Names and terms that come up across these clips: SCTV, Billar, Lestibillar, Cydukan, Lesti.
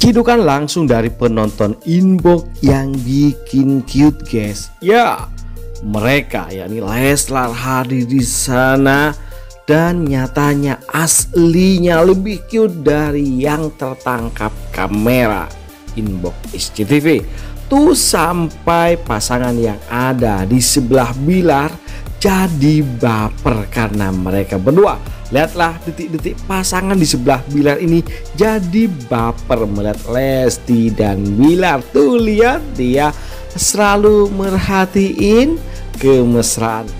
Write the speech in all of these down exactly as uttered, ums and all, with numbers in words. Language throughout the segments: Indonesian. Cydukan langsung dari penonton inbox yang bikin cute, guys. Ya, mereka yakni Leslar hadir di sana dan nyatanya aslinya lebih cute dari yang tertangkap kamera inbox S C T V. Tuh sampai pasangan yang ada di sebelah Billar jadi baper karena mereka berdua. Lihatlah detik-detik pasangan di sebelah Billar ini jadi baper melihat Lesti dan Billar. Tuh lihat, dia selalu merhatiin kemesraan.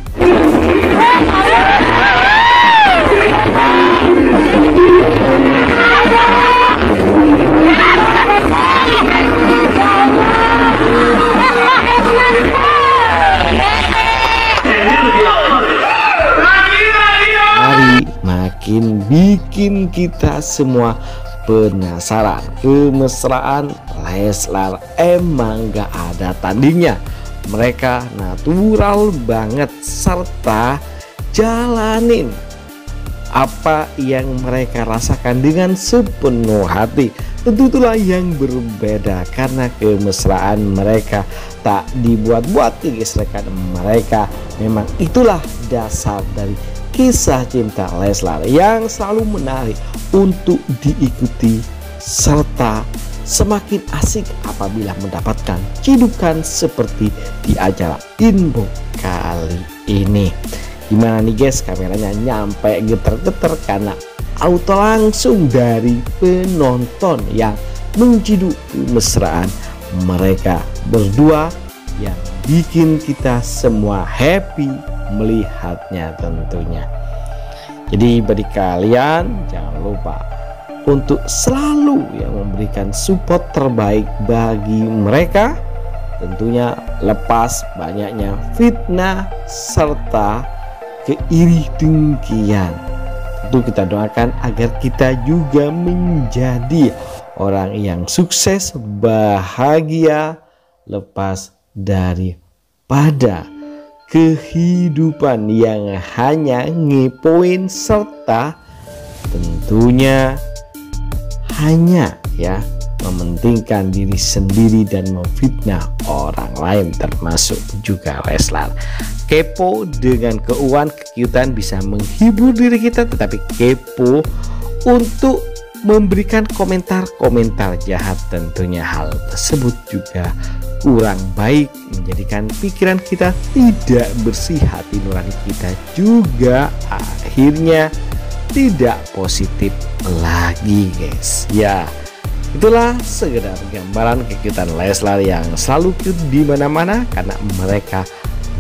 Bikin kita semua penasaran. Kemesraan Leslar emang gak ada tandingnya. Mereka natural banget serta jalanin apa yang mereka rasakan dengan sepenuh hati. Tentu itulah yang berbeda karena kemesraan mereka tak dibuat-buat, guys. Mereka memang itulah dasar dari kisah cinta Leslar yang selalu menarik untuk diikuti serta semakin asik apabila mendapatkan Cydukan seperti di acara inbox kali ini. Gimana nih, guys, kameranya nyampe geter-geter karena auto langsung dari penonton yang menciduk kemesraan mereka berdua yang bikin kita semua happy melihatnya tentunya. Jadi bagi kalian jangan lupa untuk selalu yang memberikan support terbaik bagi mereka, tentunya lepas banyaknya fitnah serta keiri dengkian. Tentu kita doakan agar kita juga menjadi orang yang sukses, bahagia, lepas daripada kehidupan yang hanya ngepoin serta tentunya hanya ya mementingkan diri sendiri dan memfitnah orang lain termasuk juga Leslar. Kepo dengan keuangan, kekiutan bisa menghibur diri kita, tetapi kepo untuk memberikan komentar-komentar jahat tentunya hal tersebut juga kurang baik, menjadikan pikiran kita tidak bersih, hati nurani kita juga akhirnya tidak positif lagi, guys. Ya, itulah sekedar gambaran kekiutan Leslar yang selalu cute di mana-mana karena mereka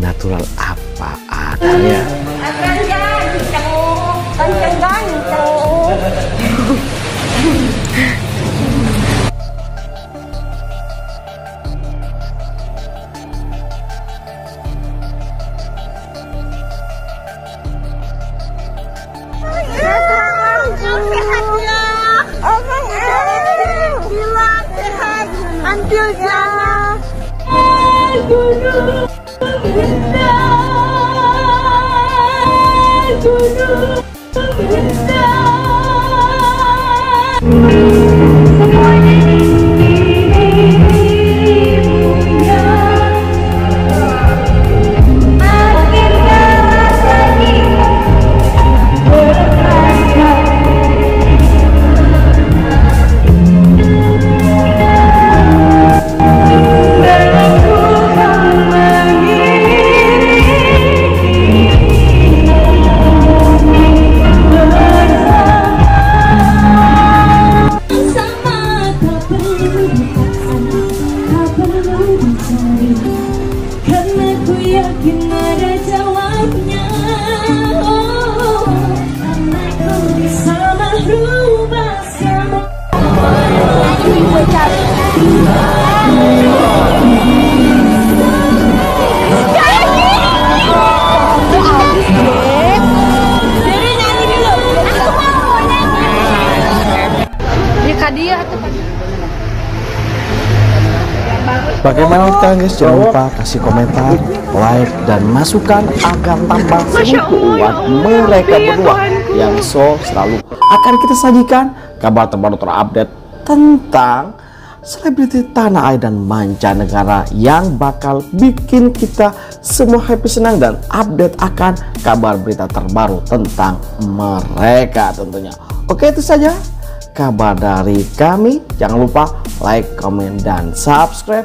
natural apa adanya. Bagaimana kalian, guys? Jangan lupa kasih komentar, like, dan masukan agar tambah seru keuangan mereka berdua yang so selalu akan kita sajikan kabar terbaru terupdate tentang selebriti tanah air dan mancanegara yang bakal bikin kita semua happy, senang, dan update akan kabar berita terbaru tentang mereka tentunya. Oke, itu saja kabar dari kami. Jangan lupa like, comment, dan subscribe.